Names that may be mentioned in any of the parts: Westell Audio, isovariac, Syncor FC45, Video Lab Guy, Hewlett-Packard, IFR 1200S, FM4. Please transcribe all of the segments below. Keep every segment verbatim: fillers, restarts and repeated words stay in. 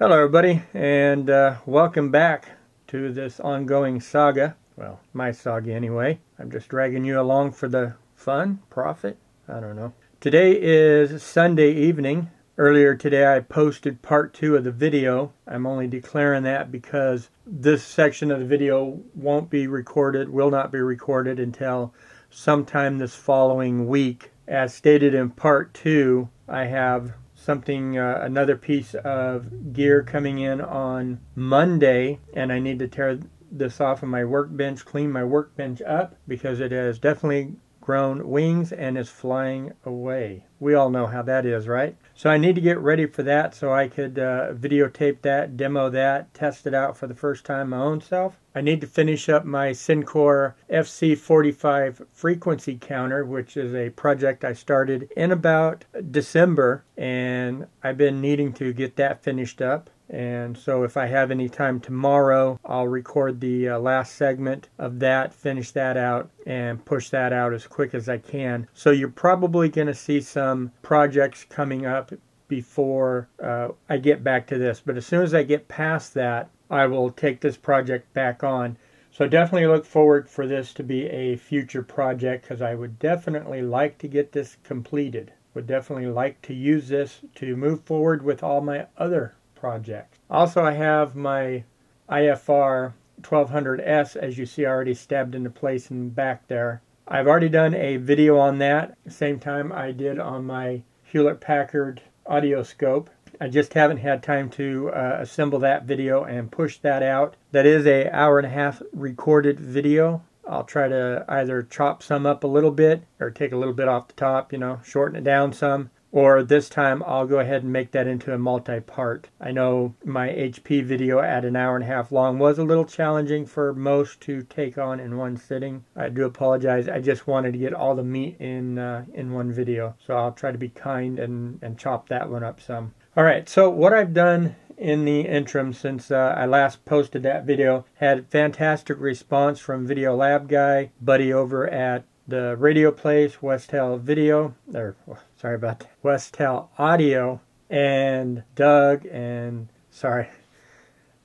Hello everybody, and uh, welcome back to this ongoing saga. Well, my saga anyway. I'm just dragging you along for the fun, profit, I don't know. Today is Sunday evening. Earlier today I posted part two of the video. I'm only declaring that because this section of the video won't be recorded, will not be recorded until sometime this following week. As stated in part two, I have something, uh, another piece of gear coming in on Monday, and I need to tear this off of my workbench, clean my workbench up, because it has definitely grown wings and is flying away. We all know how that is, right? So I need to get ready for that so I could uh, videotape that, demo that, test it out for the first time my own self. I need to finish up my Syncor F C forty-five frequency counter, which is a project I started in about December, and I've been needing to get that finished up. And so if I have any time tomorrow, I'll record the uh, last segment of that, finish that out, and push that out as quick as I can. So you're probably going to see some projects coming up before uh, I get back to this. But as soon as I get past that, I will take this project back on. So definitely look forward for this to be a future project, because I would definitely like to get this completed. Would definitely like to use this to move forward with all my other project. Also, I have my I F R twelve hundred S, as you see, already stabbed into place and back there. I've already done a video on that, same time I did on my Hewlett-Packard audio scope. I just haven't had time to uh, assemble that video and push that out. That is an hour and a half recorded video. I'll try to either chop some up a little bit or take a little bit off the top, you know, shorten it down some. Or this time I'll go ahead and make that into a multi-part. I know my H P video at an hour and a half long was a little challenging for most to take on in one sitting. I do apologize. I just wanted to get all the meat in uh, in one video. So I'll try to be kind and, and chop that one up some. Alright, so what I've done in the interim since uh, I last posted that video, had fantastic response from Video Lab Guy, buddy over at the radio place, Westell Video, or sorry about that, Westell Audio, and Doug, and sorry,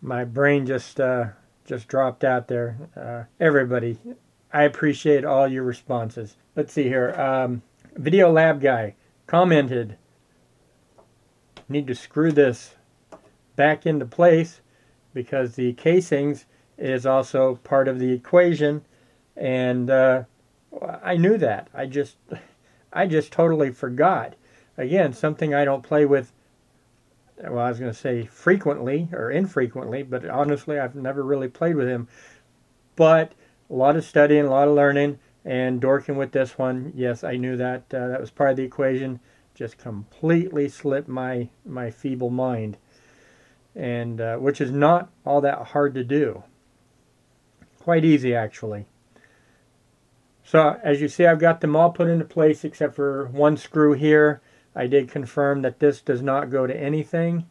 my brain just uh, just dropped out there. Uh, everybody, I appreciate all your responses. Let's see here. Um, Video Lab Guy commented, "Need to screw this back into place because the casings is also part of the equation, and." Uh, I knew that. I just I just totally forgot. Again, something I don't play with, well, I was going to say frequently or infrequently, but honestly, I've never really played with him. But a lot of studying, a lot of learning, and dorking with this one. Yes, I knew that. Uh, that was part of the equation. Just completely slipped my, my feeble mind, and uh, which is not all that hard to do. Quite easy, actually. So as you see, I've got them all put into place except for one screw here. I did confirm that this does not go to anything.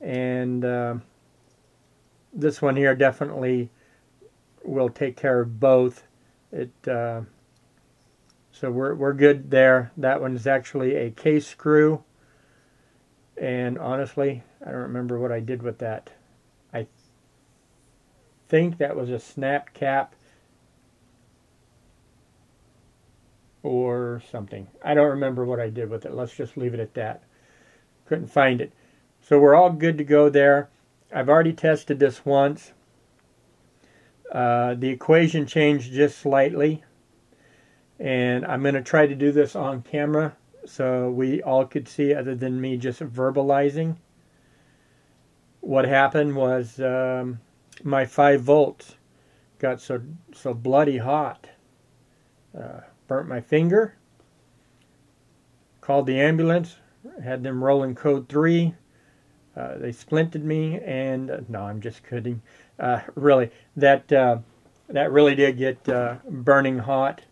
And uh, this one here definitely will take care of both. It uh, So we're, we're good there. That one is actually a case screw. And honestly, I don't remember what I did with that. I think that was a snap cap or something. I don't remember what I did with it. Let's just leave it at that. Couldn't find it. So we're all good to go there. I've already tested this once. Uh, the equation changed just slightly, and I'm going to try to do this on camera so we all could see, other than me just verbalizing. What happened was um, my five volts got so so bloody hot. Uh, Burnt my finger, called the ambulance, had them rolling code three. Uh, they splinted me, and uh, no, I'm just kidding. Uh, really, that uh, that really did get uh, burning hot,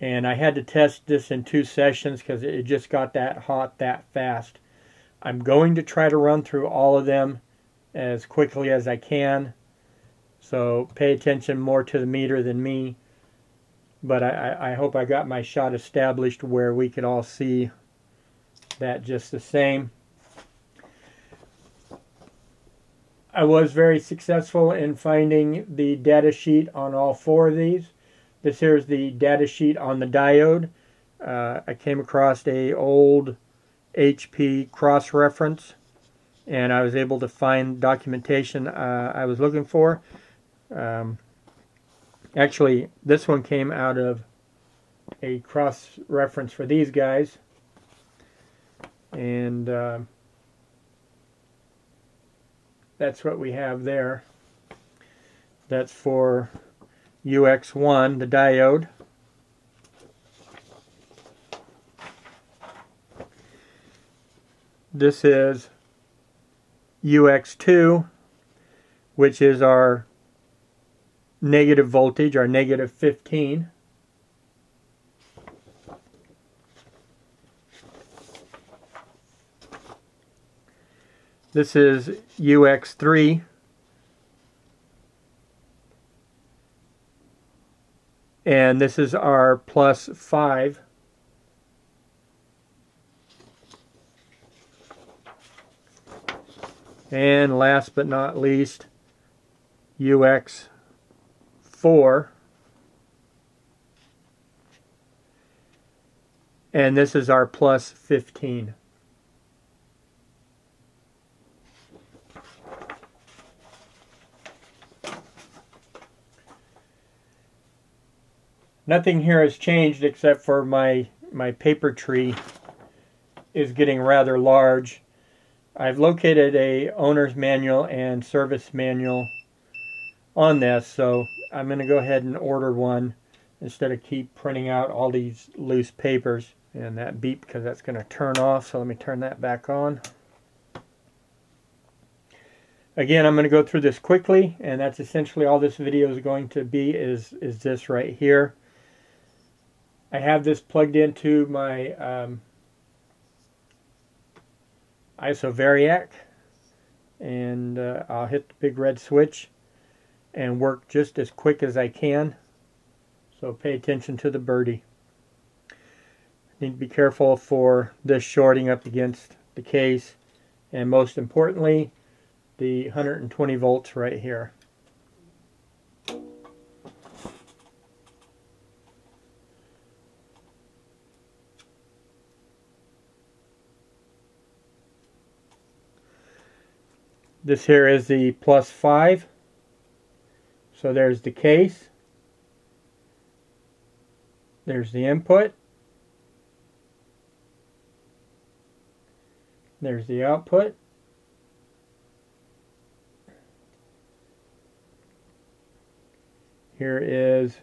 and I had to test this in two sessions because it just got that hot that fast. I'm going to try to run through all of them as quickly as I can, so pay attention more to the meter than me. But I, I hope I got my shot established where we could all see that just the same. I was very successful in finding the data sheet on all four of these. This here is the data sheet on the diode. Uh, I came across a old H P cross-reference, and I was able to find documentation uh, I was looking for. Um, actually, this one came out of a cross-reference for these guys. And uh, that's what we have there. That's for U X one, the diode. This is U X two, which is our negative voltage, our negative fifteen. This is U X three, and this is our plus five. And last but not least, U X four, and this is our plus fifteen. Nothing here has changed except for my, my paper tree is getting rather large. I've located a owner's manual and service manual on this, so I'm going to go ahead and order one instead of keep printing out all these loose papers. And that beep, because that's going to turn off, so let me turn that back on. Again, I'm going to go through this quickly, and that's essentially all this video is going to be, is, is this right here. I have this plugged into my um, isovariac, and uh, I'll hit the big red switch and work just as quick as I can. So pay attention to the birdie. Need to be careful for this shorting up against the case, and most importantly, the one hundred twenty volts right here. This here is the plus five. So there's the case. There's the input. There's the output. Here is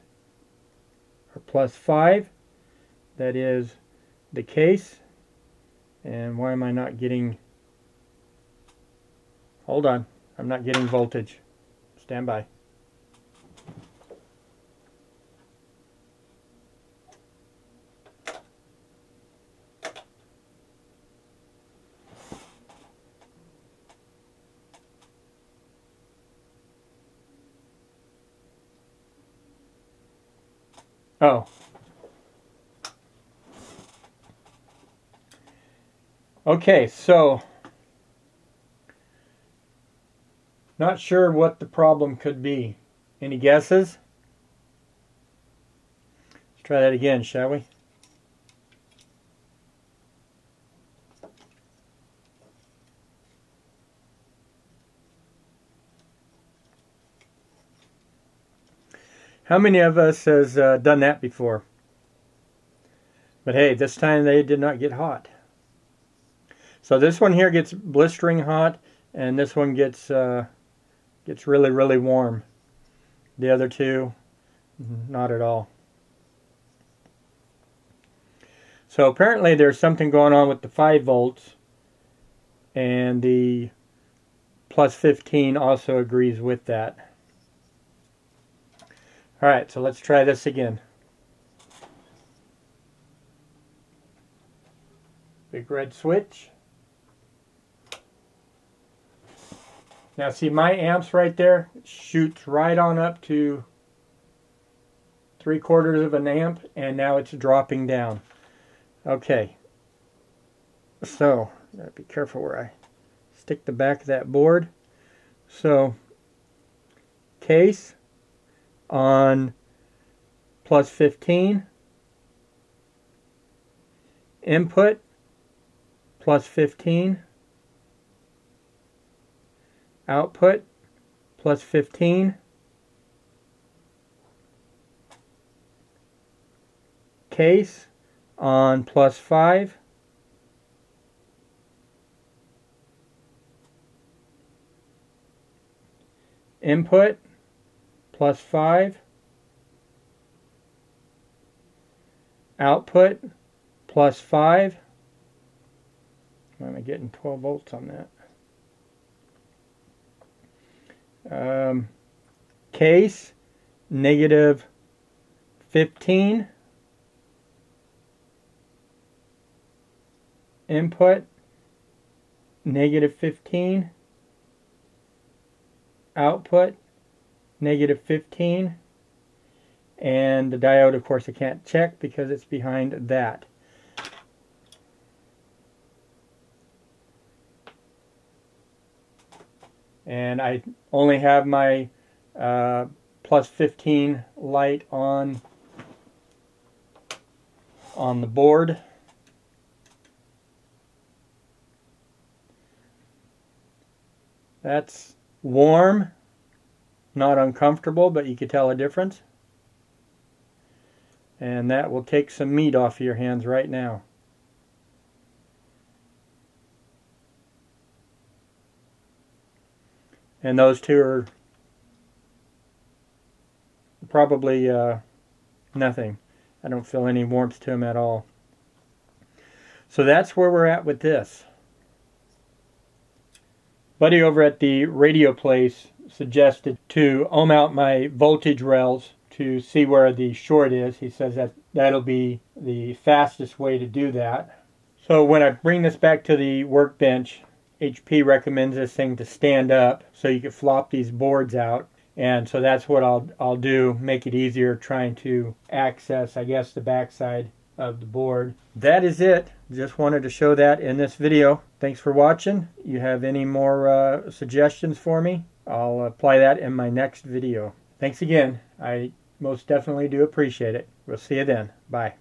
our plus five. That is the case. And why am I not getting... Hold on, I'm not getting voltage. Stand by. Oh. Okay, so... Not sure what the problem could be. Any guesses? Let's try that again, shall we? How many of us has uh, done that before? But hey, this time they did not get hot. So this one here gets blistering hot, and this one gets... Uh, It's really, really warm. The other two, not at all. So apparently there's something going on with the five volts, and the plus fifteen also agrees with that. Alright, so let's try this again. Big red switch. Now see, my amps right there shoots right on up to three quarters of an amp, and now it's dropping down. Okay, so gotta be careful where I stick the back of that board. So case on plus fifteen, input plus fifteen, output plus fifteen, case on plus five, input plus five, output plus five. Why am I getting twelve volts on that? Um, case negative fifteen, input negative fifteen, output negative fifteen, and the diode, of course, I can't check because it's behind that. And I only have my uh, plus fifteen light on on the board. That's warm, not uncomfortable, but you could tell a difference. And that will take some meat off of your hands right now. And those two are probably uh, nothing. I don't feel any warmth to them at all. So that's where we're at with this. Buddy over at the radio place suggested to ohm out my voltage rails to see where the short is. He says that that'll be the fastest way to do that. So when I bring this back to the workbench, H P recommends this thing to stand up so you can flop these boards out. And so that's what I'll, I'll do, make it easier trying to access, I guess, the backside of the board. That is it. Just wanted to show that in this video. Thanks for watching. You have any more uh, suggestions for me, I'll apply that in my next video. Thanks again. I most definitely do appreciate it. We'll see you then. Bye.